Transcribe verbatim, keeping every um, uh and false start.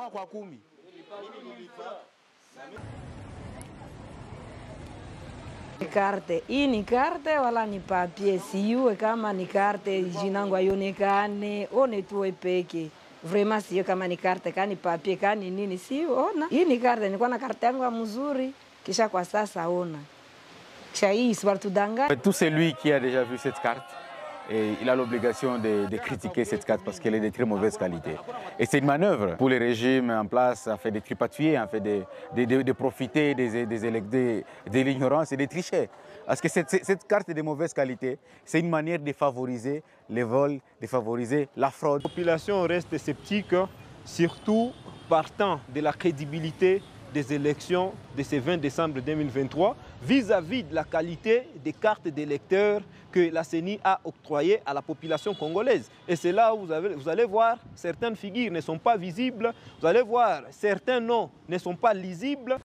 kukomoa kwa kumi. Nikarte, hii ni karte wala ni papie, siwe kama ni karte jinangu ayonekane, one tuwe peke. Vrema siwe kama ni karte, kani papie, kani nini, siwe, ona. Hii ni karte, nilikuwa na karte yangu mzuri, kisha kwa sasa ona. Kisha hii, isiwari tudanganya. Tout celui qui a déjà vu cette carte, et il a l'obligation de, de critiquer cette carte parce qu'elle est de très mauvaise qualité. Et c'est une manœuvre pour le régime en place, à fait de tripatouiller, en fait de, de, de, de profiter des, des, des, de l'ignorance et des tricher. Parce que cette, cette carte est de mauvaise qualité, c'est une manière de favoriser les vols, de favoriser la fraude. La population reste sceptique, surtout partant de la crédibilité des élections de ce vingt décembre deux mille vingt-trois vis-à-vis de la qualité des cartes d'électeurs que la C E N I a octroyées à la population congolaise. Et c'est là où vous, avez, vous allez voir certaines figures ne sont pas visibles, vous allez voir certains noms ne sont pas lisibles.